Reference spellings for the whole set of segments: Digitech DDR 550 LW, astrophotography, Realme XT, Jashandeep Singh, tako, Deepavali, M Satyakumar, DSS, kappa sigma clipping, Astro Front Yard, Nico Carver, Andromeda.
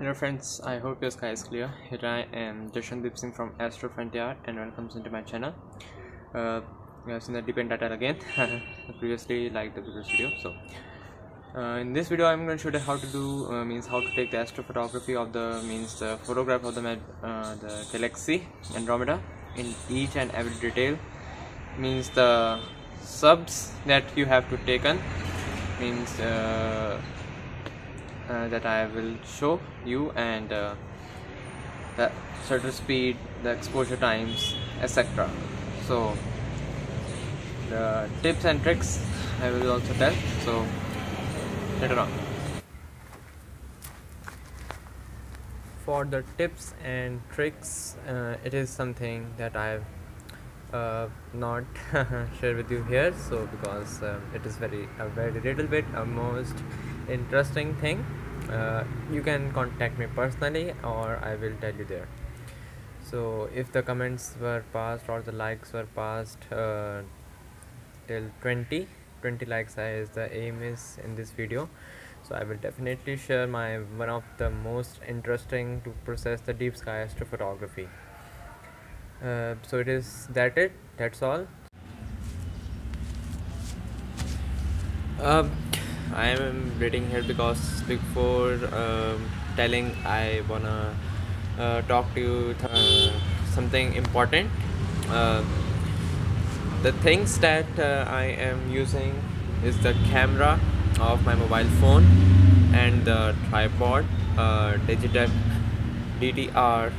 Hello friends, I hope your sky is clear. Here I am, Jashandeep Singh from Astro Front Yard, and welcome to my channel. We have seen the depend data again. Previously like the previous video. So in this video I'm going to show you how to do how to take the astrophotography of the photograph of the galaxy Andromeda in each and every detail, means the subs that you have to taken, means that I will show you, and the shutter speed, the exposure times, etc. So the tips and tricks I will also tell, so later on. For the tips and tricks, it is something that I have not shared with you here, so because it is a very little bit most interesting thing. You can contact me personally, or I will tell you there. So if the comments were passed or the likes were passed till 20 likes as the aim is in this video, so I will definitely share my one of the most interesting to process the deep sky astrophotography. So it is that's all. I am reading here because before telling, I wanna talk to you something important. The things that I am using is the camera of my mobile phone and the tripod, Digitech DDR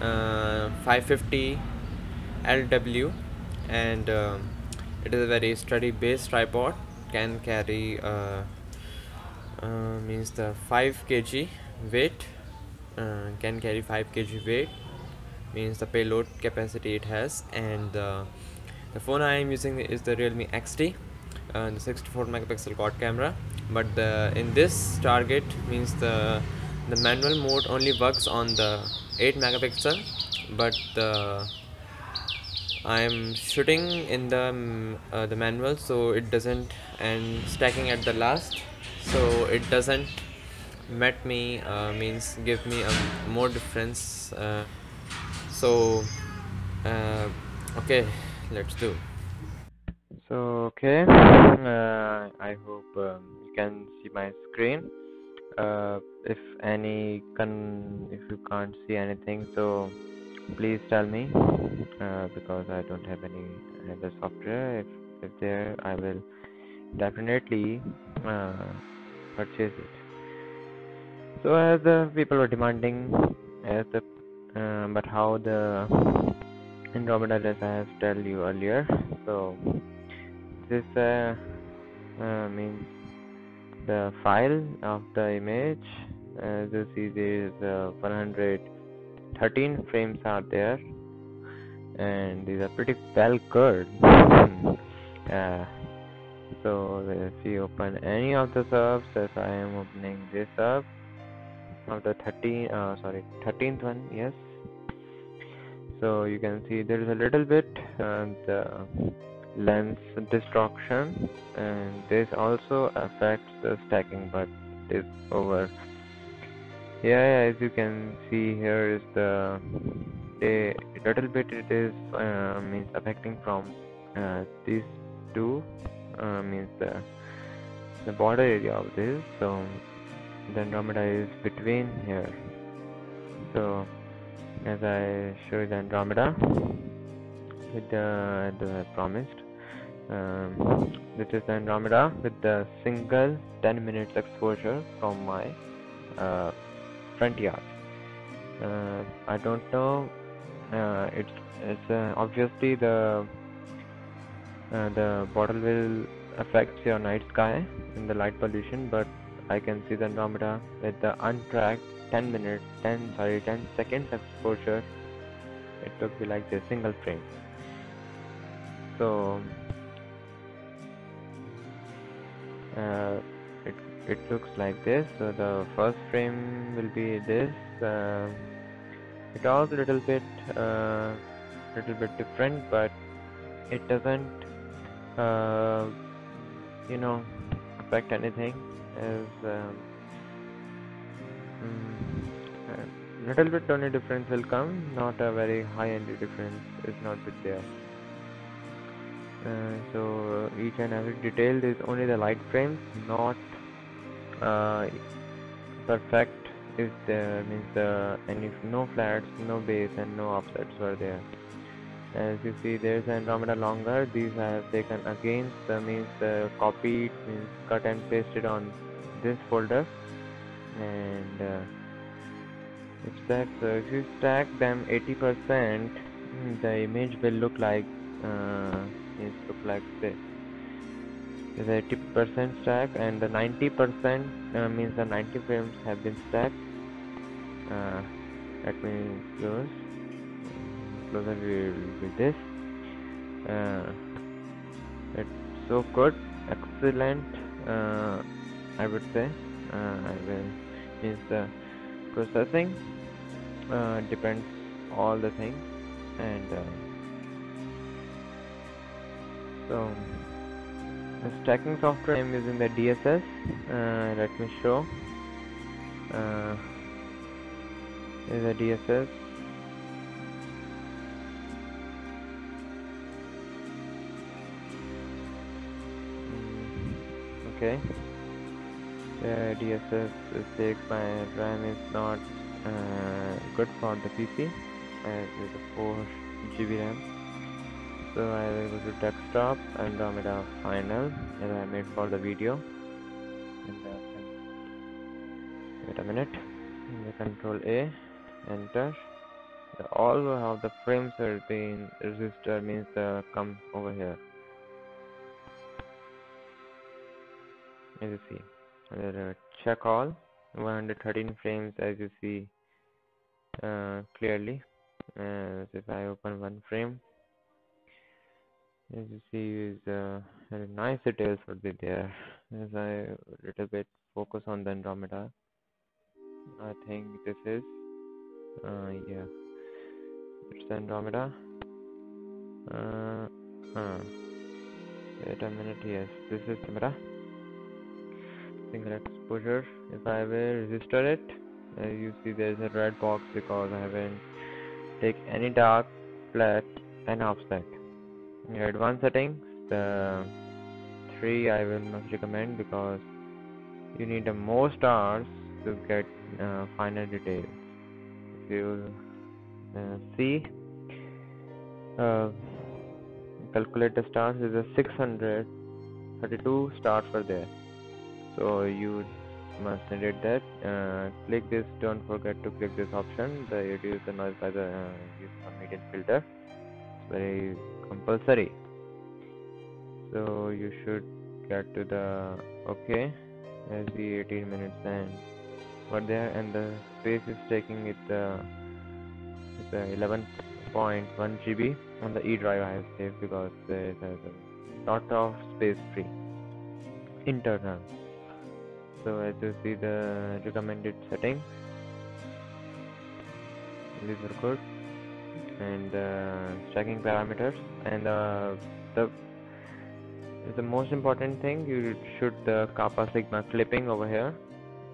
550 LW, and it is a very sturdy base tripod. Can carry the 5 kg weight, can carry 5 kg weight, means the payload capacity it has. And the phone I am using is the Realme XT, the 64 megapixel quad camera. But in this target, means the manual mode only works on the 8 megapixel, but I am shooting in the manual, so it doesn't, and stacking at the last, so it doesn't met me, give me a more difference. Okay, let's do. So okay, I hope you can see my screen. If you can't see anything, so please tell me, because I don't have any other software. If there, I will definitely purchase it. So as the people were demanding, but how the Andromeda, as I have told you earlier, so this the file of the image, as you see there is 113 frames are there, and these are pretty well curved. So if you open any of the subs, as I am opening this up of the 13th one, yes, so you can see there is a little bit the lens distortion, and this also affects the stacking, but it's over. Yeah, as you can see here is the little bit it is affecting from these two, the border area of this. So the Andromeda is between here. So as I show you the Andromeda with the promised, this is the Andromeda with the single 10 minutes exposure from my front yard. I don't know, it's obviously the bottle will affect your night sky in the light pollution, but I can see the Andromeda with the untracked 10 seconds exposure. It would be like the single frame. So it looks like this. So the first frame will be this. It was a little bit different, but it doesn't affect anything, as little bit only difference will come, not a very high end difference is not with there. So each and every detail is only the light frames, not perfect is there, means and if no flats, no base and no offsets were there. As you see, there's Andromeda longer. These I have taken against the means copied, means cut and pasted on this folder, and stack. So if you stack them 80%, the image will look like this. The 80% stack, and the 90% means the 90 frames have been stacked. Let me close. Closer view with this. It's so good, excellent. I would say. I will means the processing depends all the things, and so the stacking software I'm using the DSS. Let me show. Is a DSS. Okay, the DSS takes my RAM is not good for the PC as it's a 4GB RAM. So I will go to desktop and Andromeda Final as I made for the video. Wait a minute. The Control A, Enter. All of the frames are being registered means come over here. As you see, check all 113 frames as you see clearly. So if I open one frame, as you see, is very nice details would be there. As I little bit focus on the Andromeda, I think this is yeah, it's Andromeda. Wait a minute, yes, this is Andromeda. Single exposure. If I will register it, you see there's a red box because I haven't take any dark, flat, and offset. In advanced settings, the 3 I will not recommend because you need the most hours to get finer details. If you see, calculate the stars is a 632 stars for there. So you must edit that. Click this. Don't forget to click this option. The reduce the noise by the use of median filter. It's very compulsory. So you should get to the okay. As the 18 minutes and what there, and the space is taking it. It's 11.1 GB on the E drive I have saved because there is a lot of space free internal. So as you see the recommended settings, these are good, and stacking parameters, and the most important thing, you should the kappa sigma clipping over here,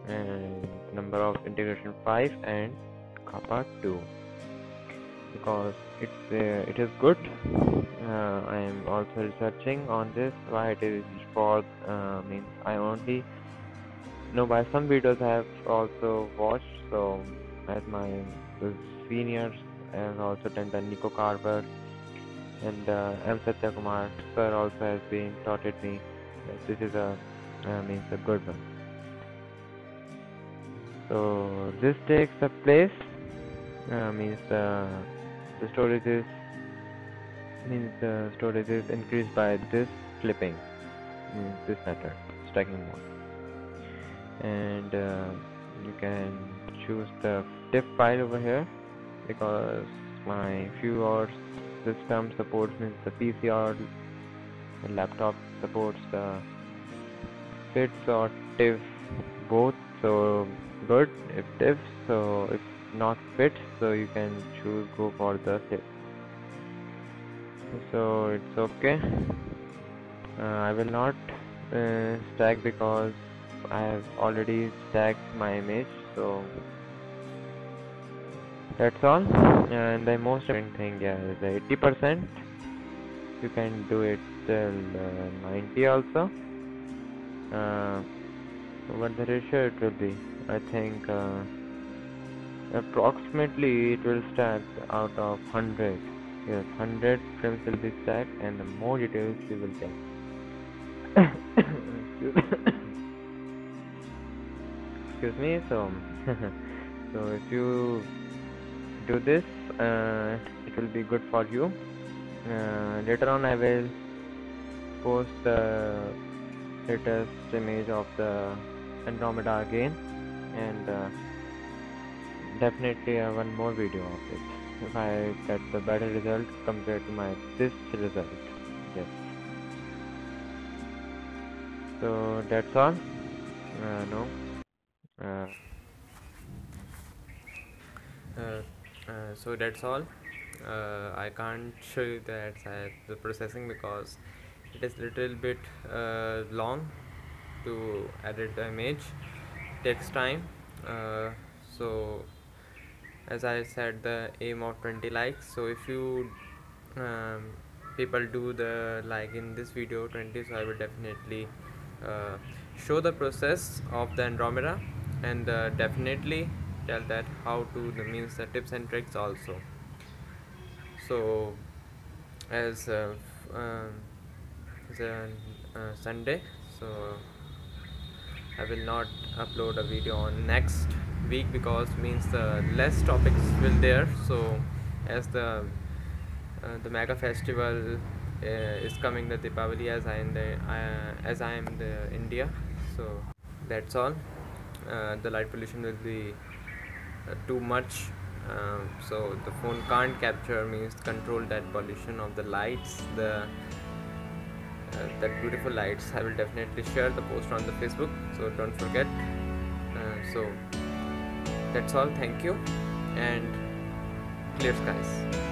and number of integration 5 and kappa 2, because it is good. I am also researching on this why it is for means I only. No, by some videos I have also watched, so as my seniors I have also done the Nico Carver and M Satyakumar sir also has been taught at me that this is a means a good one. So this takes a place means the storage is increased by this clipping, means this matter stacking mode. And you can choose the diff file over here because my few hours system supports means the PC or the laptop supports the bits or diff both, so good if diff, so if not fit, so you can choose go for the diff. So it's okay. I will not stack because I have already stacked my image, so That's all. And the most important thing is 80%. You can do it till 90 also. What the ratio it will be? I think approximately it will stack out of 100. Yes, 100 frames will be stacked, and the more details you will get. Excuse me. So, so if you do this, it will be good for you. Later on, I will post the latest image of the Andromeda again, and definitely one more video of it if I get the better result compared to my this result. Yes. So that's all. No. So that's all. I can't show you the processing because it is little bit long to edit the image. Takes time. So as I said, the aim of 20 likes. So if you people do the like in this video 20, so I will definitely show the process of the Andromeda, and definitely tell that how to means the tips and tricks also. So as it's Sunday, so I will not upload a video on next week because means the less topics will there. So as the mega festival is coming, the Deepavali, as I am the India. So that's all. The light pollution will be too much, so the phone can't capture means control that pollution of the lights, the that beautiful lights. I will definitely share the post on the Facebook, so don't forget. So that's all. Thank you and clear skies.